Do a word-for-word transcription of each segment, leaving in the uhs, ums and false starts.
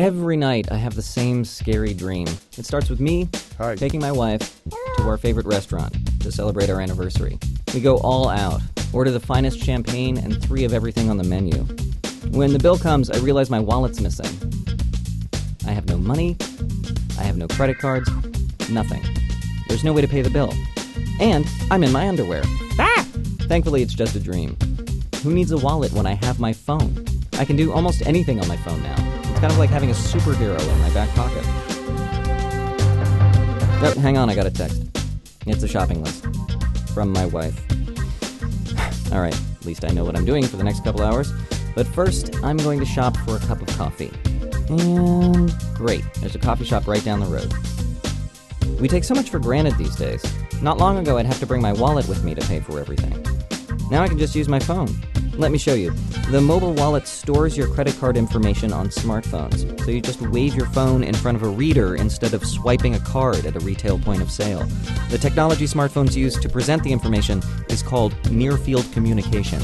Every night I have the same scary dream. It starts with me Hi. taking my wife to our favorite restaurant to celebrate our anniversary. We go all out, order the finest champagne and three of everything on the menu. When the bill comes, I realize my wallet's missing. I have no money, I have no credit cards, nothing. There's no way to pay the bill. And I'm in my underwear. Ah! Thankfully, it's just a dream. Who needs a wallet when I have my phone? I can do almost anything on my phone now. It's kind of like having a superhero in my back pocket. Oh, hang on, I got a text. It's a shopping list. From my wife. Alright, at least I know what I'm doing for the next couple hours. But first, I'm going to shop for a cup of coffee. And great, there's a coffee shop right down the road. We take so much for granted these days. Not long ago, I'd have to bring my wallet with me to pay for everything. Now I can just use my phone. Let me show you. The mobile wallet stores your credit card information on smartphones, so you just wave your phone in front of a reader instead of swiping a card at a retail point of sale. The technology smartphones use to present the information is called near field communication.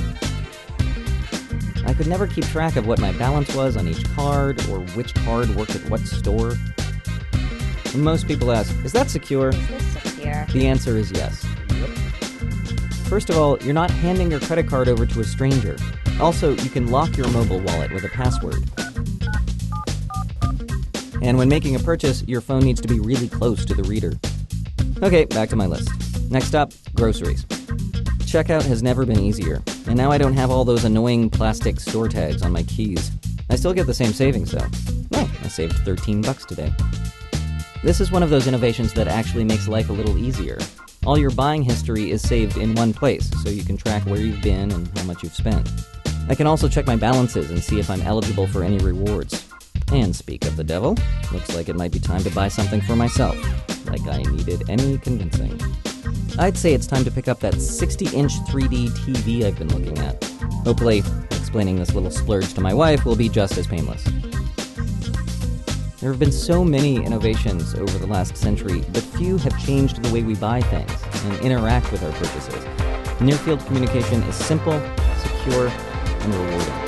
I could never keep track of what my balance was on each card or which card worked at what store. And most people ask, is that secure? Is this secure? The answer is yes. First of all, you're not handing your credit card over to a stranger. Also, you can lock your mobile wallet with a password. And when making a purchase, your phone needs to be really close to the reader. Okay, back to my list. Next up, groceries. Checkout has never been easier, and now I don't have all those annoying plastic store tags on my keys. I still get the same savings, though. Oh, I saved thirteen bucks today. This is one of those innovations that actually makes life a little easier. All your buying history is saved in one place, so you can track where you've been and how much you've spent. I can also check my balances and see if I'm eligible for any rewards. And speak of the devil, looks like it might be time to buy something for myself, like I needed any convincing. I'd say it's time to pick up that sixty inch three D T V I've been looking at. Hopefully, explaining this little splurge to my wife will be just as painless. There have been so many innovations over the last century, but few have changed the way we buy things and interact with our purchases. Near-field communication is simple, secure, and rewarding.